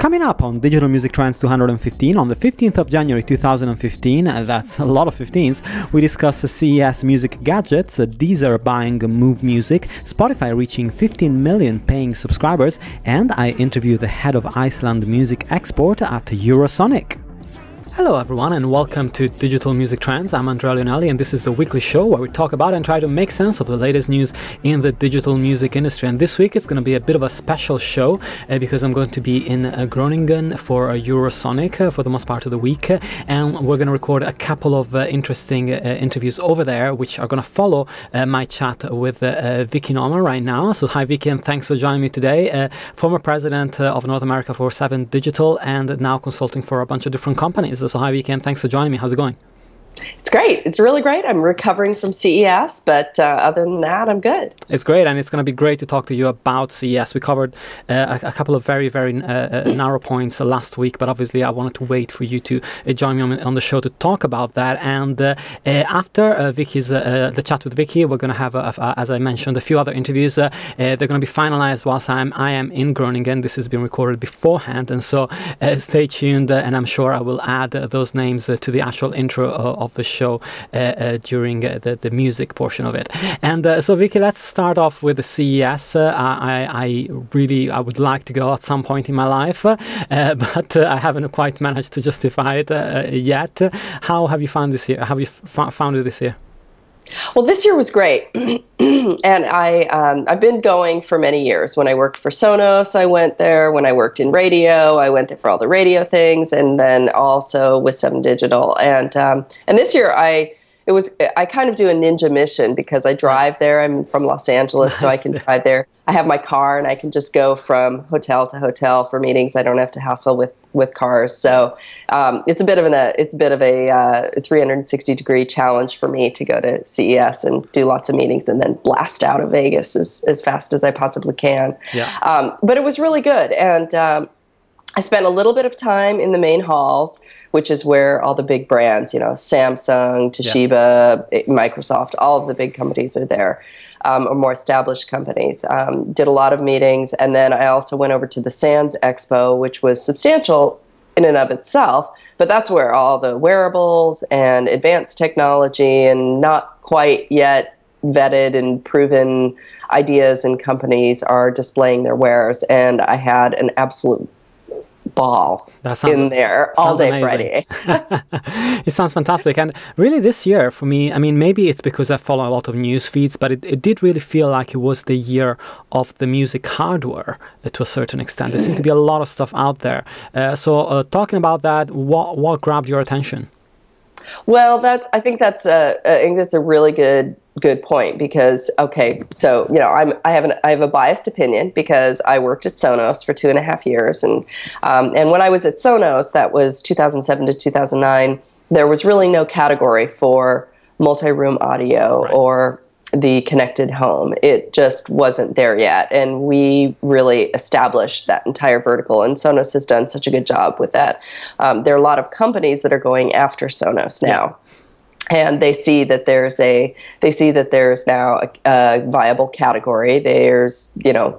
Coming up on Digital Music Trends 215 on the 15th of January 2015, that's a lot of 15s, we discuss CES music gadgets, Deezer buying Move Music, Spotify reaching 15 million paying subscribers, and I interview the head of Iceland Music Export at Eurosonic. Hello everyone and welcome to Digital Music Trends. I'm Andrea Leonelli and this is the weekly show where we talk about and try to make sense of the latest news in the digital music industry. And this week it's going to be a bit of a special show because I'm going to be in Groningen for Eurosonic for the most part of the week, and we're going to record a couple of interesting interviews over there which are going to follow my chat with Vicki Nauman right now. So hi Vicki and thanks for joining me today. Former president of North America for 7Digital and now consulting for a bunch of different companies. So hi, Vicki, thanks for joining me. How's it going? It's great. It's really great. I'm recovering from CES, but other than that, I'm good. It's great, and it's going to be great to talk to you about CES. We covered a couple of very, very narrow points last week, but obviously I wanted to wait for you to join me on the show to talk about that. And after Vicki's the chat with Vicki, we're going to have, as I mentioned, a few other interviews. They're going to be finalized whilst I am in Groningen. This has been recorded beforehand, and so stay tuned, and I'm sure I will add those names to the actual intro of the show during the music portion of it. And so Vicki, let's start off with the CES. I would like to go at some point in my life, but I haven't quite managed to justify it yet. How have you found this year? How have you found it this year? Well, this year was great, and I've been going for many years. When I worked for Sonos, I went there. When I worked in radio, I went there for all the radio things, and then also with 7Digital. And this year, I kind of do a ninja mission because I drive there. I'm from Los Angeles, so I can drive there. I have my car, and I can just go from hotel to hotel for meetings. I don't have to hassle with cars, so it's a bit of a 360-degree challenge for me to go to CES and do lots of meetings and then blast out of Vegas as fast as I possibly can. Yeah. But it was really good, and I spent a little bit of time in the main halls, which is where all the big brands, Samsung, Toshiba, yeah, Microsoft, all of the big companies are there, or more established companies. Did a lot of meetings, and then I also went over to the Sands Expo, which was substantial in and of itself, but that's where all the wearables and advanced technology and not quite yet vetted and proven ideas and companies are displaying their wares, and I had an absolute ball in there all day amazing. Friday. It sounds fantastic. And really this year for me, I mean, maybe it's because I follow a lot of news feeds, but it did really feel like it was the year of the music hardware to a certain extent. There seemed to be a lot of stuff out there. So talking about that, what grabbed your attention? Well, I think that's a really good point because, okay, so, I have a biased opinion because I worked at Sonos for 2.5 years. And when I was at Sonos, that was 2007 to 2009, there was really no category for multi-room audio, right, or the connected home. It just wasn't there yet. And we really established that entire vertical, and Sonos has done such a good job with that. There are a lot of companies that are going after Sonos now. Yeah. And they see that there's now a viable category. There's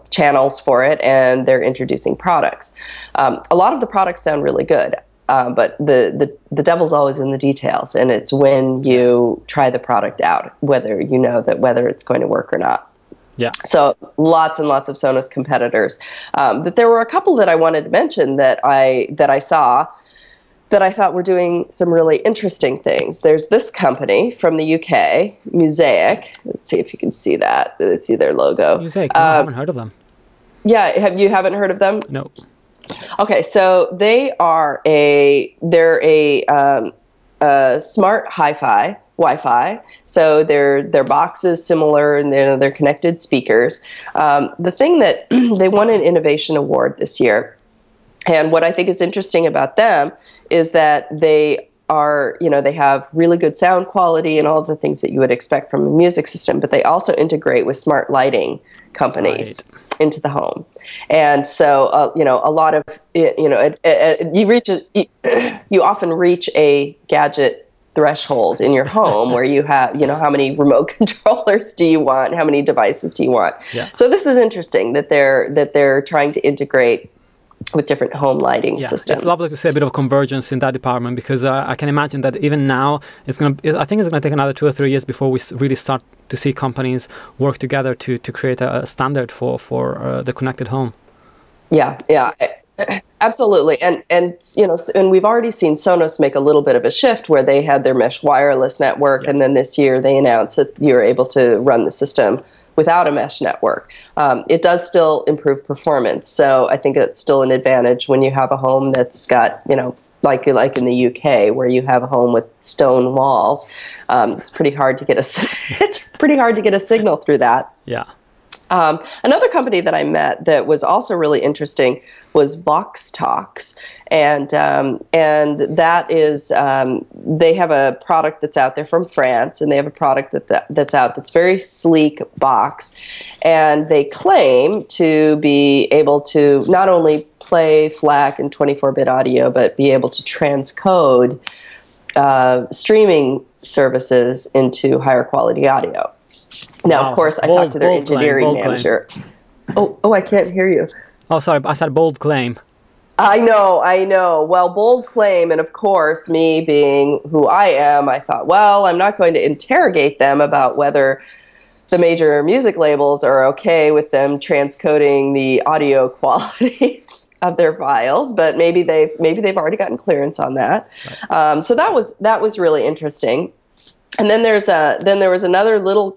channels for it, and they're introducing products. A lot of the products sound really good, but the devil's always in the details, and it's when you try the product out whether you know that whether it's going to work or not. Yeah. So lots and lots of Sonos competitors. But there were a couple that I wanted to mention that I saw that I thought were doing some really interesting things. There's this company from the UK, Musaic. Let's see if you can see that. Let's see their logo. Musaic, no, I haven't heard of them. Yeah, haven't heard of them? No. Okay, so they are a smart hi-fi, Wi-Fi. So their box is similar, and they're connected speakers. The thing that they won an innovation award this year. And what I think is interesting about them is that they are, they have really good sound quality and all the things that you would expect from a music system, but they also integrate with smart lighting companies, right, into the home. And so, a lot of, you often reach a gadget threshold in your home where you have, how many remote controllers do you want? How many devices do you want? Yeah. So this is interesting that they're trying to integrate with different home lighting systems. It's lovely to see a bit of convergence in that department, because I can imagine that even now, I think it's going to take another 2 or 3 years before we really start to see companies work together to create a standard for the connected home. Yeah, yeah. Absolutely. And you know, and we've already seen Sonos make a little bit of a shift where they had their mesh wireless network, and then this year they announced that you're able to run the system without a mesh network. It does still improve performance, so I think it's still an advantage when you have a home that's got, you know, like in the UK where you have a home with stone walls. It's pretty hard to get a it's pretty hard to get a signal through that. Yeah. Another company that I met that was also really interesting was Box Talks, and that is they have a product that's out there from France, and they have a product that's out that's very sleek box, and they claim to be able to not only play FLAC and 24-bit audio, but be able to transcode streaming services into higher quality audio. Now, of course, I talked to their engineering manager. Oh, I can't hear you. Oh, sorry. I said bold claim. I know, I know. Well, bold claim. And of course, me being who I am, I thought, well, I'm not going to interrogate them about whether the major music labels are okay with them transcoding the audio quality of their files, but maybe they've already gotten clearance on that. Right. So that was really interesting. And then there was another little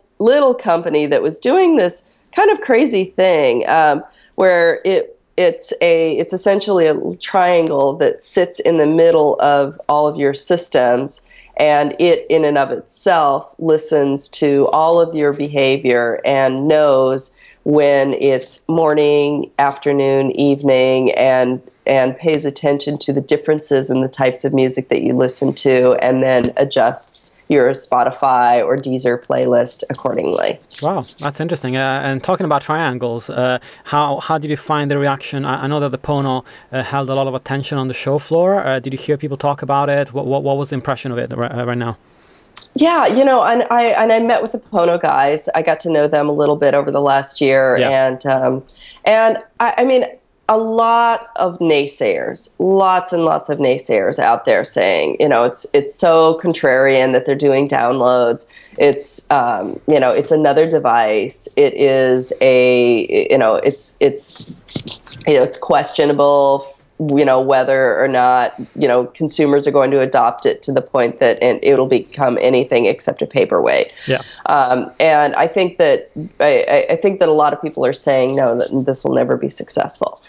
company that was doing this kind of crazy thing where it's essentially a triangle that sits in the middle of all of your systems, and it in and of itself listens to all of your behavior and knows when it's morning, afternoon, evening, and pays attention to the differences in the types of music that you listen to, and then adjusts your Spotify or Deezer playlist accordingly. Wow, that's interesting. And talking about triangles, how did you find the reaction? I know that the Pono held a lot of attention on the show floor. Did you hear people talk about it? What was the impression of it right now? Yeah, you know, and I met with the Pono guys. I got to know them a little bit over the last year, and I mean, a lot of naysayers, lots and lots of naysayers out there saying, you know, it's so contrarian that they're doing downloads. It's you know, it's another device. It is a, you know, it's questionable, you know, whether or not, you know, consumers are going to adopt it to the point that it'll become anything except a paperweight. Yeah. And I think that I think that a lot of people are saying no, that this will never be successful.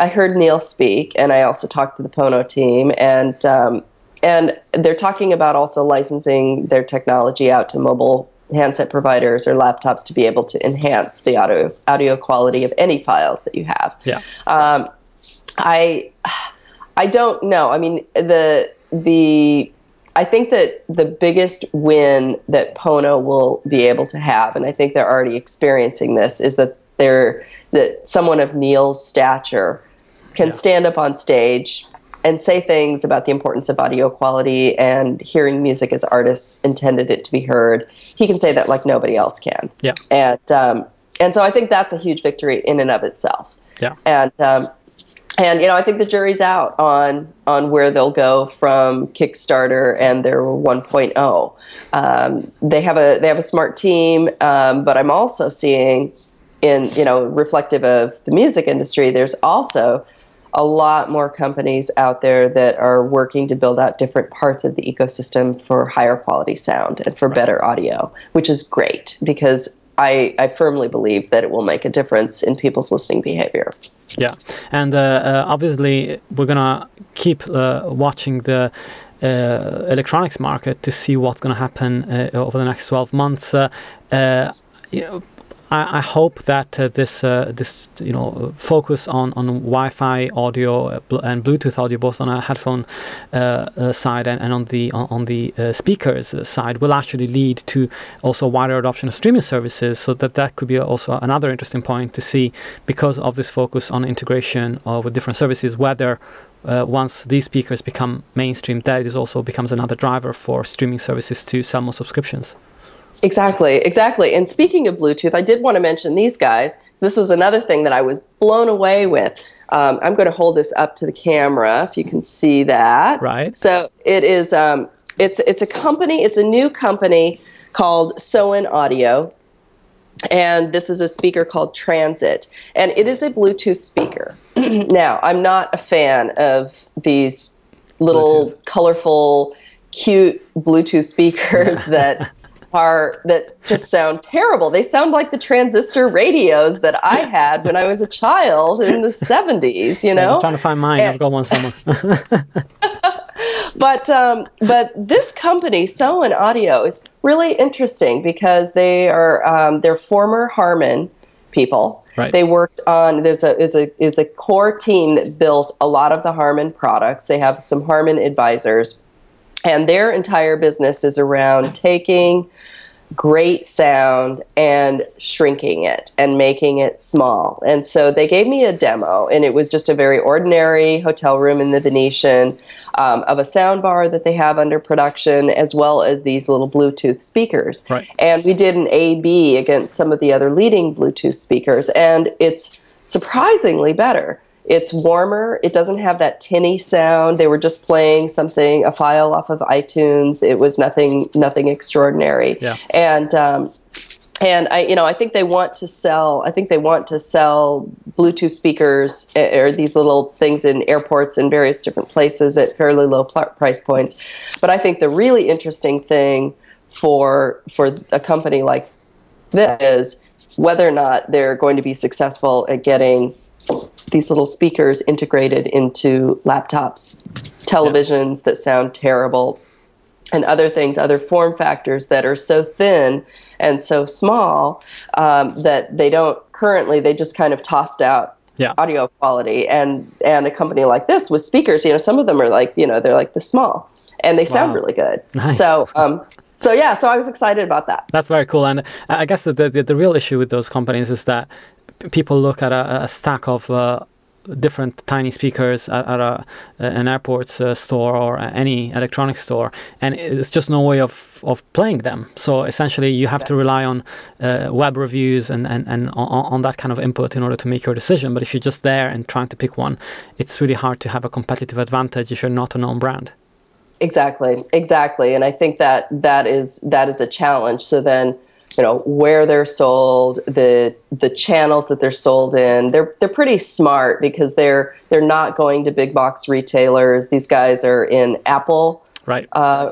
I heard Neil speak, and I also talked to the Pono team, and they're talking about also licensing their technology out to mobile handset providers or laptops to be able to enhance the audio quality of any files that you have. Yeah. I don't know. I mean, I think that the biggest win that Pono will be able to have, and I think they're already experiencing this, is that that someone of Neil's stature can stand up on stage and say things about the importance of audio quality and hearing music as artists intended it to be heard. He can say that like nobody else can. Yeah. And so I think that's a huge victory in and of itself. Yeah. And you know, I think the jury's out on where they'll go from Kickstarter and their 1.0. They have a smart team, but I'm also seeing, in you know, reflective of the music industry, there's also a lot more companies out there that are working to build out different parts of the ecosystem for higher quality sound and for better audio, which is great, because I firmly believe that it will make a difference in people's listening behavior. Yeah, and obviously we're gonna keep watching the electronics market to see what's gonna happen over the next 12 months. You know, I hope that this you know, focus on Wi-Fi audio and Bluetooth audio, both on a headphone side and on the speakers side, will actually lead to also wider adoption of streaming services. So that could be also another interesting point to see, because of this focus on integration with different services. Whether once these speakers become mainstream, that is also becomes another driver for streaming services to sell more subscriptions. Exactly. And speaking of Bluetooth, I did want to mention these guys. This was another thing that I was blown away with. I'm going to hold this up to the camera if you can see that. Right. So it is. It's a company. It's a new company called SOEN Audio, and this is a speaker called Transit, and it is a Bluetooth speaker. Now, I'm not a fan of these little colorful, cute Bluetooth speakers that just sound terrible. They sound like the transistor radios that I had when I was a child in the 70s, you know? Yeah, I was trying to find mine. I've got one somewhere. But this company, SOEN Audio, is really interesting because they are they're former Harman people. Right. They worked on there's a core team that built a lot of the Harman products. They have some Harman advisors, and their entire business is around taking great sound and shrinking it and making it small. And so they gave me a demo, and it was just a very ordinary hotel room in the Venetian of a sound bar that they have under production, as well as these little Bluetooth speakers. Right. And we did an A/B against some of the other leading Bluetooth speakers, and it's surprisingly better. It's warmer. It doesn't have that tinny sound. They were just playing something, a file off of iTunes. It was nothing extraordinary. Yeah. And I, you know, I think they want to sell. I think they want to sell Bluetooth speakers or these little things in airports and various different places at fairly low price points. But I think the really interesting thing for a company like this is whether or not they're going to be successful at getting these little speakers integrated into laptops, televisions that sound terrible, and other things, other form factors that are so thin and so small that they don't currently, they just kind of tossed out audio quality. And a company like this with speakers, you know, some of them are like, you know, they're like this small and they sound really good. Nice. So, so yeah, so I was excited about that. That's very cool. And I guess the real issue with those companies is that people look at a stack of different tiny speakers at an airport store or any electronics store, and it's just no way of playing them. So essentially you have to rely on web reviews and on that kind of input in order to make your decision. But if you're just there and trying to pick one, it's really hard to have a competitive advantage if you're not a known brand. Exactly, exactly. And I think that is a challenge. So then, you know, where they're sold, the channels that they're sold in. They're pretty smart because they're not going to big box retailers. These guys are in Apple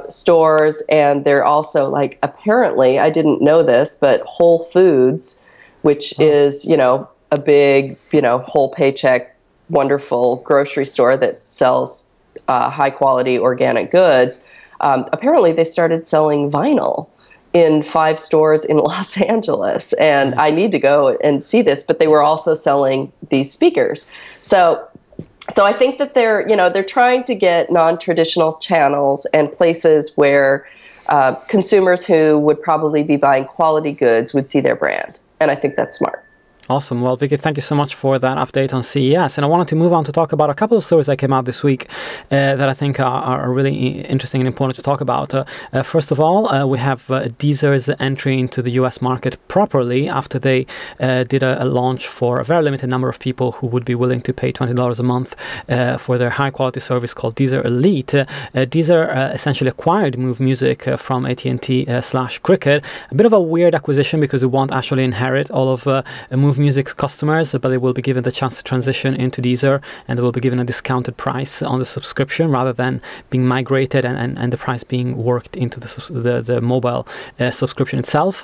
stores, and they're also, like, apparently, I didn't know this, but Whole Foods, which is, you know, a big, you know, whole paycheck, wonderful grocery store that sells high quality organic goods. Apparently, they started selling vinyl in 5 stores in Los Angeles, and I need to go and see this, but they were also selling these speakers. So I think that they're trying to get non-traditional channels and places where consumers who would probably be buying quality goods would see their brand, and I think that's smart. Awesome. Well, Vicki, thank you so much for that update on CES. And I wanted to move on to talk about a couple of stories that came out this week that I think are really interesting and important to talk about. First of all, we have Deezer's entry into the US market properly after they did a launch for a very limited number of people who would be willing to pay $20 a month for their high-quality service called Deezer Elite. Deezer essentially acquired Move Music from AT&T / Cricket. A bit of a weird acquisition because it won't actually inherit all of Move Music's customers, but they will be given the chance to transition into Deezer, and they will be given a discounted price on the subscription rather than being migrated and the price being worked into the mobile subscription itself.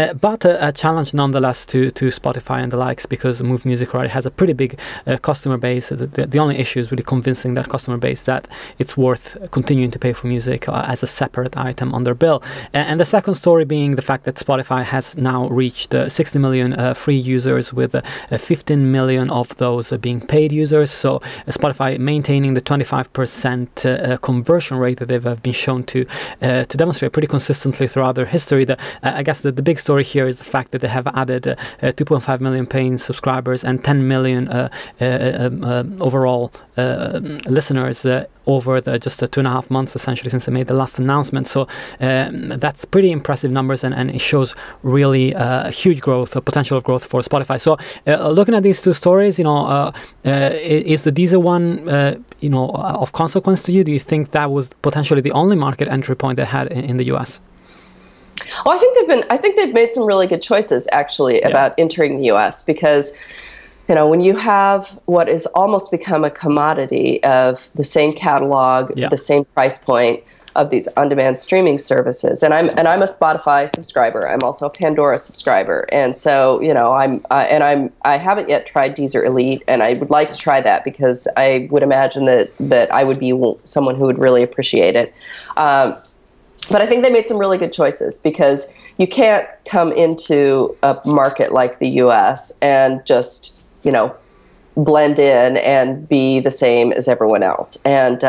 But a challenge nonetheless to Spotify and the likes, because Move Music already has a pretty big customer base. The only issue is really convincing that customer base that it's worth continuing to pay for music as a separate item on their bill. And the second story being the fact that Spotify has now reached 60 million free users, with 15 million of those being paid users. So Spotify maintaining the 25% conversion rate that they've been shown to demonstrate pretty consistently throughout their history. I guess the big story here is the fact that they have added 2.5 million paying subscribers and 10 million overall listeners over the, just the 2.5 months essentially since I made the last announcement. So that's pretty impressive numbers, and it shows really huge growth, potential growth for Spotify. So looking at these two stories, you know, is the Deezer one, you know, of consequence to you? Do you think that was potentially the only market entry point they had in the US? Well, I think they've made some really good choices actually about entering the US, because you know, when you have what has almost become a commodity of the same catalog, the same price point of these on-demand streaming services, and I'm a Spotify subscriber, I'm also a Pandora subscriber, and so you know, I haven't yet tried Deezer Elite, and I would like to try that because I would imagine that I would be someone who would really appreciate it. But I think they made some really good choices, because you can't come into a market like the U.S. and just, you know, blend in and be the same as everyone else. And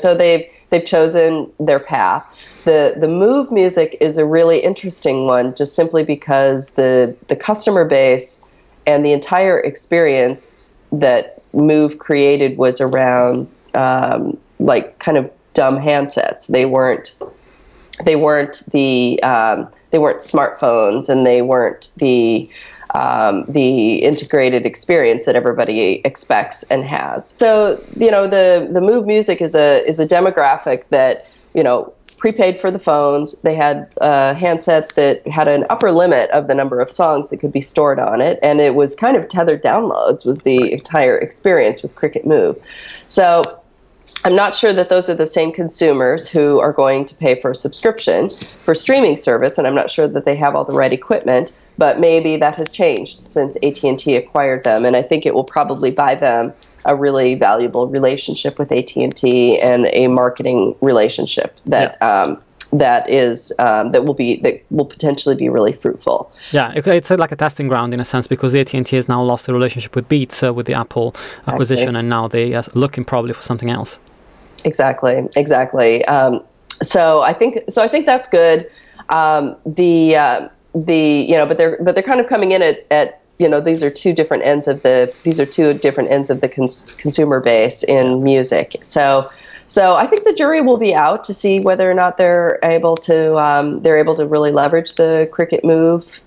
so they've chosen their path. The Move music is a really interesting one, just simply because the customer base and the entire experience that Move created was around like kind of dumb handsets. They weren't smartphones, and they weren't the integrated experience that everybody expects and has. So you know, the Move music is a demographic that, you know, prepaid for the phones. They had a handset that had an upper limit of the number of songs that could be stored on it, and it was kind of tethered downloads was the entire experience with Cricket Move. So I'm not sure that those are the same consumers who are going to pay for a subscription for streaming service, and I'm not sure that they have all the right equipment, but maybe that has changed since AT&T acquired them, and I think it will probably buy them a really valuable relationship with AT&T and a marketing relationship that that will potentially be really fruitful. Yeah, it's like a testing ground in a sense, because AT&T has now lost the relationship with Beats with the Apple acquisition, and now they are looking probably for something else. Exactly, exactly. So I think that's good. But they're kind of coming in at you know, these are two different ends of the consumer base in music. So I think the jury will be out to see whether or not they're able to really leverage the Cricket Move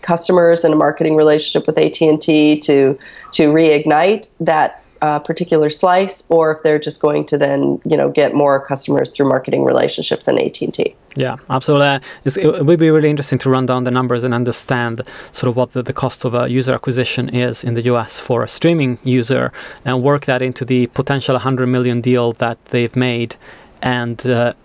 customers and a marketing relationship with AT&T to reignite that particular slice, or if they're just going to then, you know, get more customers through marketing relationships and AT&T. Yeah, absolutely. It would be really interesting to run down the numbers and understand sort of what the cost of a user acquisition is in the US for a streaming user, and work that into the potential $100 million deal that they've made, and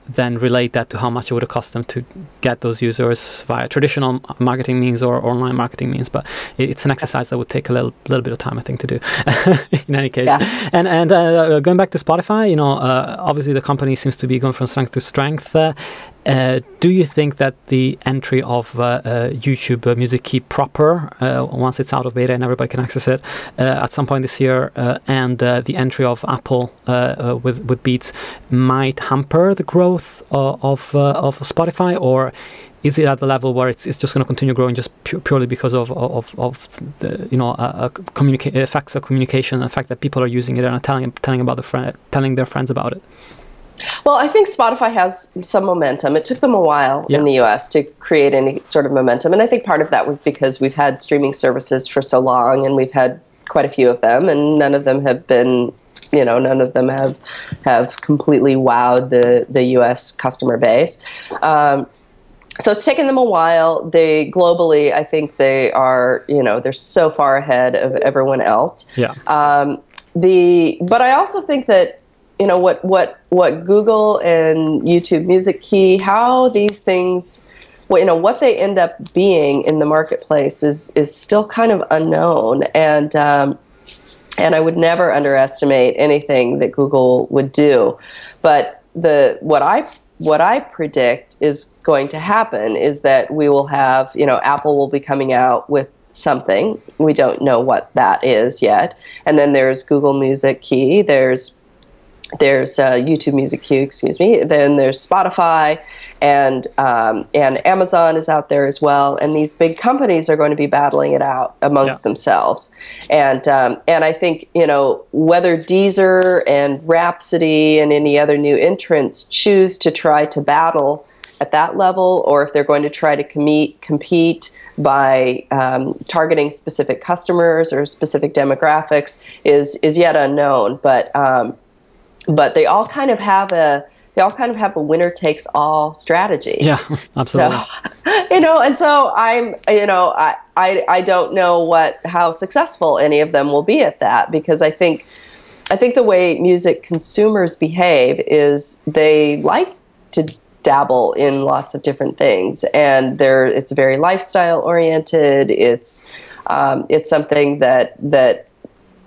then relate that to how much it would have cost them to get those users via traditional marketing means or online marketing means. But it's an exercise that would take a little bit of time, I think, to do. In any case, and going back to Spotify, you know, obviously the company seems to be going from strength to strength. Do you think that the entry of YouTube Music Key proper, once it's out of beta and everybody can access it at some point this year, and the entry of Apple with Beats might hamper the growth of Spotify, or is it at the level where it's just going to continue growing just purely because of the, you know, effects of communication, the fact that people are using it and are telling their friends about it? Well, I think Spotify has some momentum. It took them a while in the U.S. to create any sort of momentum, and I think part of that was because we've had streaming services for so long, and we've had quite a few of them, and none of them have been, you know, none of them have completely wowed the U.S. customer base. So it's taken them a while. They globally, I think they are, you know, they're so far ahead of everyone else. Yeah. But I also think that, you know, what Google and YouTube Music Key, how these things, you know, what they end up being in the marketplace is still kind of unknown, and I would never underestimate anything that Google would do. But what I predict is going to happen is that we will have, you know, Apple will be coming out with something. We don't know what that is yet. And then there's Google Music Key. There's There's YouTube Music Key, excuse me. Then there's Spotify, and Amazon is out there as well. And these big companies are going to be battling it out amongst themselves. And I think, you know, whether Deezer and Rhapsody and any other new entrants choose to try to battle at that level, or if they're going to try to compete by targeting specific customers or specific demographics, is yet unknown. But they all kind of have a winner takes all strategy. Yeah, absolutely. So, you know, and so I'm, you know, I don't know how successful any of them will be at that, because I think the way music consumers behave is they like to dabble in lots of different things, and it's very lifestyle oriented. It's something that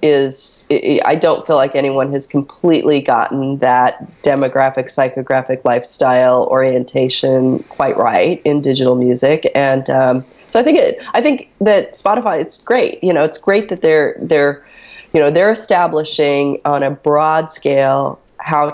is, I don't feel like anyone has completely gotten that demographic, psychographic, lifestyle orientation quite right in digital music. And so I think that Spotify, it's great. You know, it's great that they're establishing on a broad scale how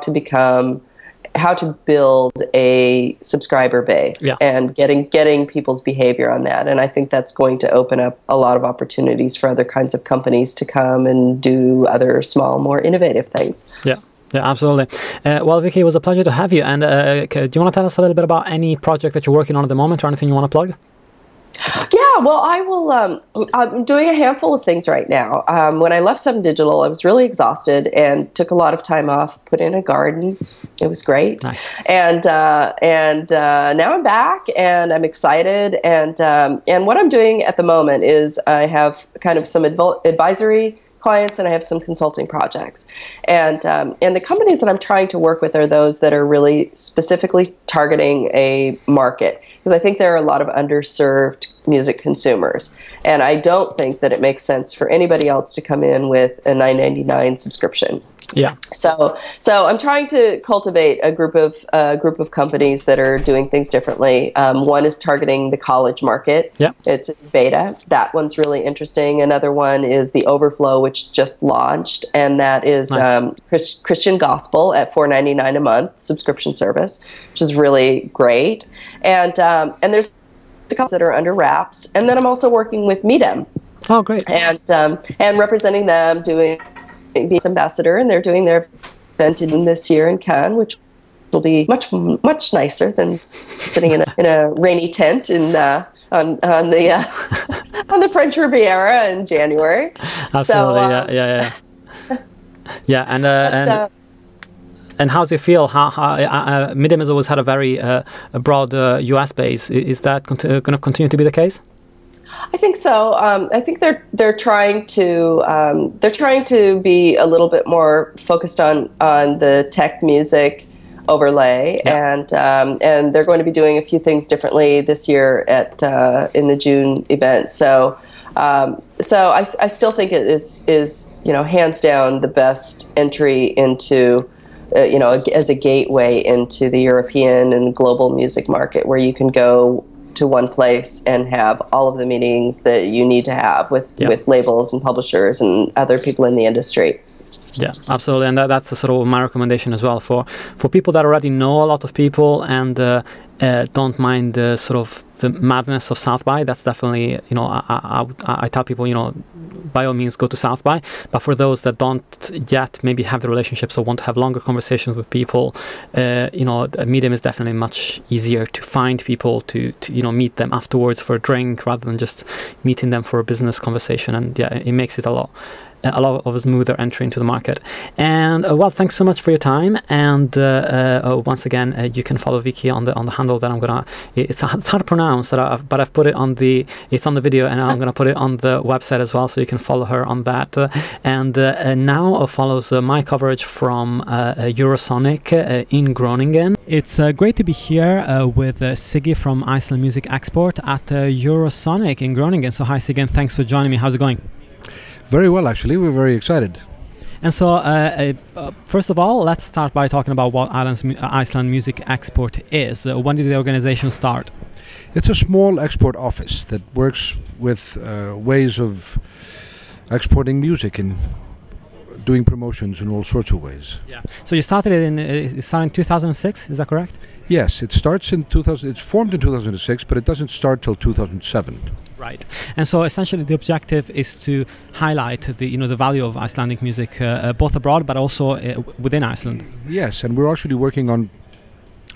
to build a subscriber base and getting people's behavior on that. And I think that's going to open up a lot of opportunities for other kinds of companies to come and do other small, more innovative things. Yeah, absolutely. Well, Vicki, it was a pleasure to have you. And do you want to tell us a little bit about any project that you're working on at the moment, or anything you want to plug? Yeah, well, I will. I'm doing a handful of things right now. When I left 7Digital, I was really exhausted and took a lot of time off. Put in a garden; it was great. Nice. And now I'm back, and I'm excited. And what I'm doing at the moment is I have kind of some advisory clients, and I have some consulting projects. And the companies that I'm trying to work with are those that are really specifically targeting a market, because I think there are a lot of underserved music consumers. And I don't think that it makes sense for anybody else to come in with a $9.99 subscription. Yeah. So I'm trying to cultivate a group of companies that are doing things differently. One is targeting the college market. Yeah. It's beta. That one's really interesting. Another one is the Overflow, which just launched, and that is nice. Christian gospel at $4.99 a month subscription service, which is really great. And there's a couple that are under wraps. And then I'm also working with Midem. Oh, great. And representing them, doing Beats ambassador, and they're doing their event this year in Cannes, which will be much nicer than sitting in a rainy tent on the French Riviera in January. Absolutely, so, yeah. And how does it feel? How Midem has always had a very broad US base. Is that going to continue to be the case? I think so. I think they're trying to be a little bit more focused on the tech music overlay, and they're going to be doing a few things differently this year at in the June event. So I still think it is, you know, hands down the best entry into, you know, as a gateway into the European and global music market, where you can go to one place and have all of the meetings that you need to have with labels and publishers and other people in the industry. Yeah, absolutely. And that's sort of my recommendation as well for people that already know a lot of people and don't mind sort of the madness of South By. That's definitely, you know, I tell people, you know, by all means go to South By. But for those that don't yet maybe have the relationships or want to have longer conversations with people, you know, Midem is definitely much easier to find people to you know, meet them afterwards for a drink rather than just meeting them for a business conversation. And yeah, it makes it a lot of a smoother entry into the market. And well, thanks so much for your time. And once again, you can follow Vicki on the handle that I'm gonna. It's hard to pronounce, but I've put it on the. It's on the video, and I'm gonna put it on the website as well, so you can follow her on that. And now follows my coverage from Eurosonic in Groningen. It's great to be here with Siggi from Iceland Music Export at Eurosonic in Groningen. So hi, Siggi, thanks for joining me. How's it going? Very well, actually. We're very excited. And so, first of all, let's start by talking about what Iceland Music Export is. When did the organization start? It's a small export office that works with ways of exporting music in doing promotions in all sorts of ways. Yeah. So you started it in 2006, is that correct? Yes, it starts in 2000. It's formed in 2006, but it doesn't start till 2007. Right. And so essentially the objective is to highlight the, you know, the value of Icelandic music both abroad but also within Iceland. Yes, and we're actually working on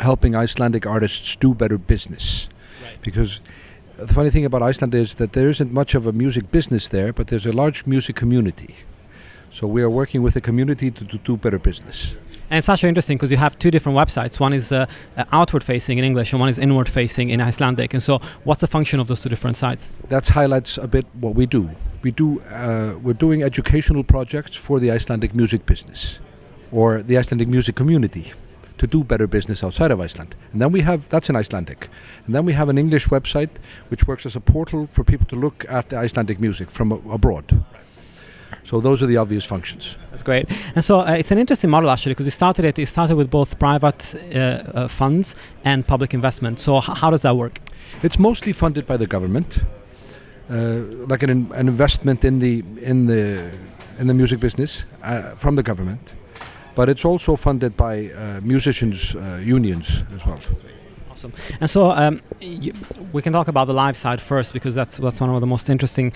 helping Icelandic artists do better business. Right. Because the funny thing about Iceland is that there isn't much of a music business there, but there's a large music community. So we are working with the community to do better business. And it's actually interesting because you have two different websites. One is outward-facing in English and one is inward-facing in Icelandic. And so what's the function of those two different sites? That highlights a bit what we do. We're doing educational projects for the Icelandic music business or the Icelandic music community to do better business outside of Iceland. And then we have, that's in Icelandic. And then we have an English website which works as a portal for people to look at the Icelandic music from abroad. So those are the obvious functions. That's great. And so it's an interesting model actually, because it started with both private funds and public investment. So how does that work? It's mostly funded by the government, like an investment in the music business from the government, but it's also funded by musicians' unions as well. Awesome. And so we can talk about the live side first, because that's one of the most interesting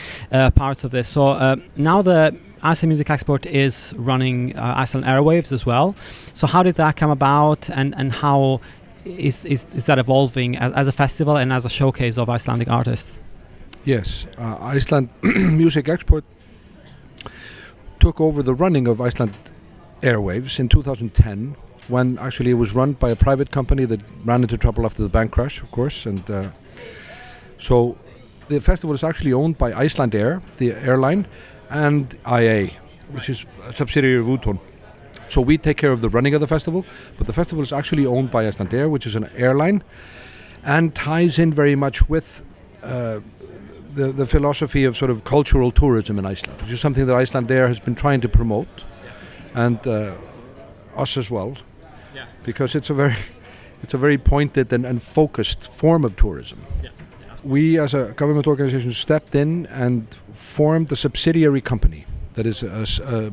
parts of this. So now the Iceland Music Export is running Iceland Airwaves as well. So how did that come about, and how is that evolving as a festival and as a showcase of Icelandic artists? Yes, Iceland Music Export took over the running of Iceland Airwaves in 2010. When actually it was run by a private company that ran into trouble after the bank crash, of course. And so the festival is actually owned by Icelandair, the airline, and IA, which is a subsidiary of Uton. So we take care of the running of the festival, but the festival is actually owned by Icelandair, which is an airline, and ties in very much with the philosophy of sort of cultural tourism in Iceland, which is something that Icelandair has been trying to promote, and us as well. Yeah. Because it's a very pointed and focused form of tourism. Yeah. Yeah. We as a government organization stepped in and formed a subsidiary company that is a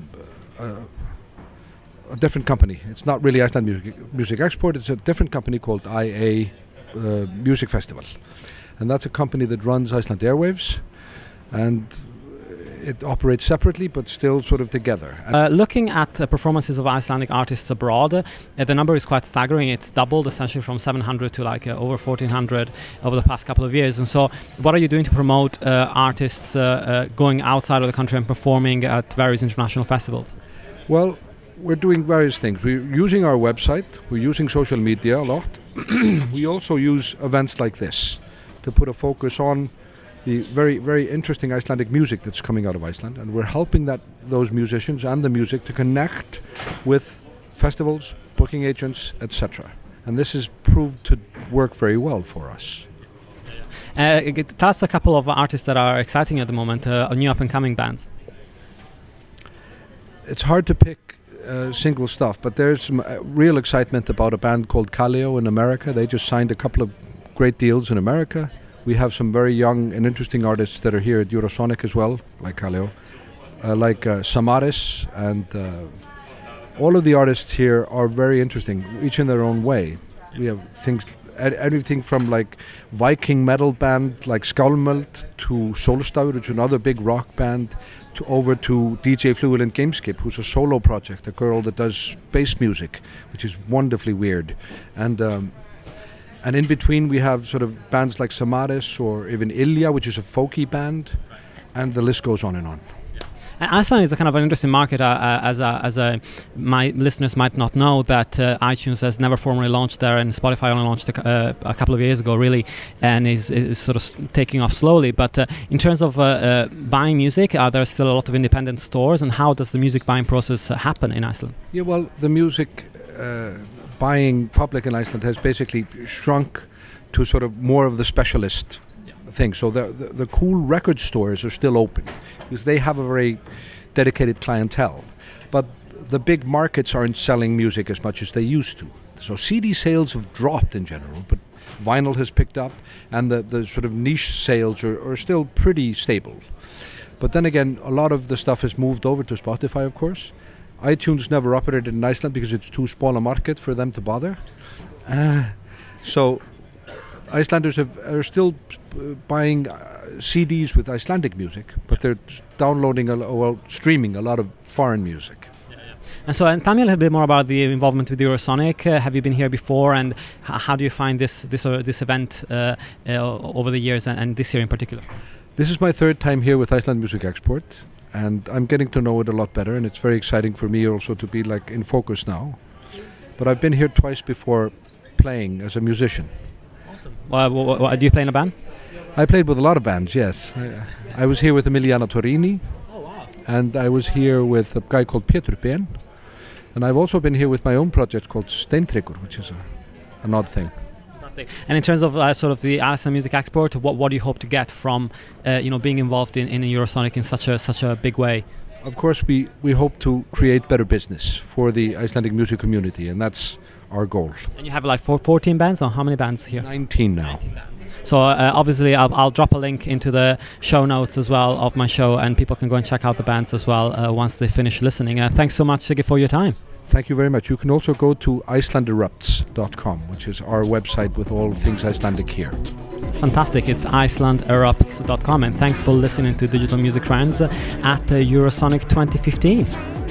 different company. It's not really Iceland Music Export, it's a different company called IA Music Festival. And that's a company that runs Iceland Airwaves, and it operates separately, but still sort of together. Looking at performances of Icelandic artists abroad, the number is quite staggering. It's doubled essentially from 700 to like over 1,400 over the past couple of years. And so what are you doing to promote artists going outside of the country and performing at various international festivals? Well, we're doing various things. We're using our website. We're using social media a lot. We also use events like this to put a focus on the very, very interesting Icelandic music that's coming out of Iceland, and we're helping those musicians and the music to connect with festivals, booking agents, etc. And this has proved to work very well for us. Tell us a couple of artists that are exciting at the moment, new up-and-coming bands. It's hard to pick single stuff, but there's some real excitement about a band called Kaleo in America. They just signed a couple of great deals in America. We have some very young and interesting artists that are here at Eurosonic as well, like Kaleo, like Samaris, and all of the artists here are very interesting, each in their own way. We have things, everything from like Viking metal band like Skalmeld to Solstafir, which is another big rock band, to over to DJ Fluid and Gameskip, who's a solo project, a girl that does bass music, which is wonderfully weird. And in between we have sort of bands like Samaris or even Ilya, which is a folky band, and the list goes on and on. Yeah. And Iceland is a kind of an interesting market. My listeners might not know that iTunes has never formally launched there, and Spotify only launched a couple of years ago, really, and is sort of taking off slowly. But in terms of buying music, are there still a lot of independent stores, and how does the music buying process happen in Iceland? Yeah, well, the music buying public in Iceland has basically shrunk to sort of more of the specialist thing. So the cool record stores are still open because they have a very dedicated clientele. But the big markets aren't selling music as much as they used to. So CD sales have dropped in general, but vinyl has picked up, and the sort of niche sales are still pretty stable. But then again, a lot of the stuff has moved over to Spotify, of course. iTunes never operated in Iceland because it's too small a market for them to bother. So Icelanders are still buying CDs with Icelandic music, but they're downloading, streaming a lot of foreign music. And so, tell me a little bit more about the involvement with Eurosonic. Have you been here before, and how do you find this event over the years, and this year in particular? This is my third time here with Iceland Music Export, and I'm getting to know it a lot better, and it's very exciting for me also to be like in focus now. But I've been here twice before playing as a musician. Awesome. Well, do you play in a band? I played with a lot of bands, yes. I was here with Emiliano Torini, and I was here with a guy called Pietur Ben. And I've also been here with my own project called Steintryggur, which is an odd thing. Fantastic. And in terms of sort of the Iceland Music Export, what do you hope to get from being involved in Eurosonic in such a big way? Of course, we hope to create better business for the Icelandic music community, and that's our goal. And you have like 14 bands, or how many bands here? 19 now. 19 bands. So obviously I'll drop a link into the show notes as well of my show, and people can go and check out the bands as well once they finish listening. Thanks so much, Siggi, for your time. Thank you very much. You can also go to IcelandErupts.com, which is our website with all things Icelandic here. It's fantastic. It's IcelandErupts.com, and thanks for listening to Digital Music Trends at Eurosonic 2015.